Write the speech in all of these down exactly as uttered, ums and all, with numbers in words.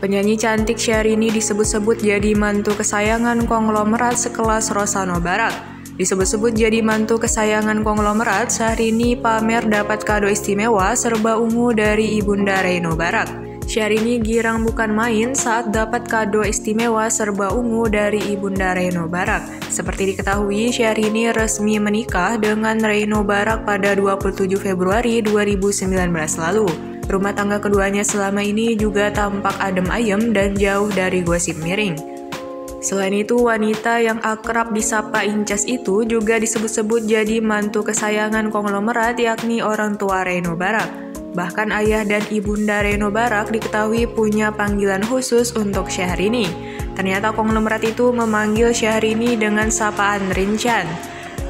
Penyanyi cantik Syahrini disebut-sebut jadi mantu kesayangan konglomerat sekelas Rosano Barat. Disebut-sebut jadi mantu kesayangan konglomerat, Syahrini pamer dapat kado istimewa serba ungu dari Ibunda Reno Barat. Syahrini girang bukan main saat dapat kado istimewa serba ungu dari Ibunda Reno Barat. Seperti diketahui, Syahrini resmi menikah dengan Reno Barak pada dua puluh tujuh Februari dua ribu sembilan belas lalu. Rumah tangga keduanya selama ini juga tampak adem ayem dan jauh dari gosip miring. Selain itu, wanita yang akrab disapa Incas itu juga disebut-sebut jadi mantu kesayangan konglomerat yakni orang tua Reno Barak. Bahkan ayah dan ibunda Reno Barak diketahui punya panggilan khusus untuk Syahrini. Ternyata konglomerat itu memanggil Syahrini dengan sapaan Rinchan.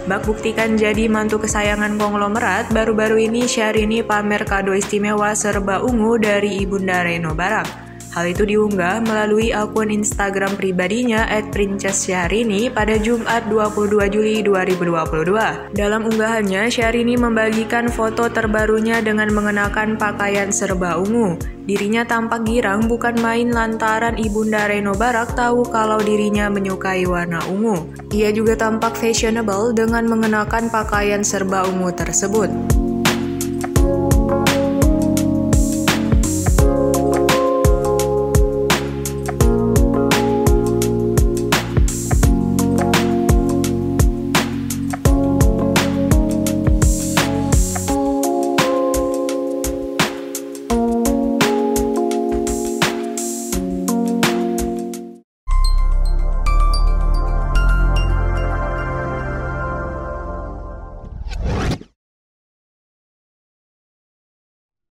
Bak buktikan jadi mantu kesayangan konglomerat, baru-baru ini Syahrini pamer kado istimewa serba ungu dari Ibunda Reno Barak. Hal itu diunggah melalui akun Instagram pribadinya et princess syahrini pada Jumat dua puluh dua Juli dua ribu dua puluh dua. Dalam unggahannya, Syahrini membagikan foto terbarunya dengan mengenakan pakaian serba ungu. Dirinya tampak girang bukan main lantaran Ibunda Reno Barak tahu kalau dirinya menyukai warna ungu. Ia juga tampak fashionable dengan mengenakan pakaian serba ungu tersebut.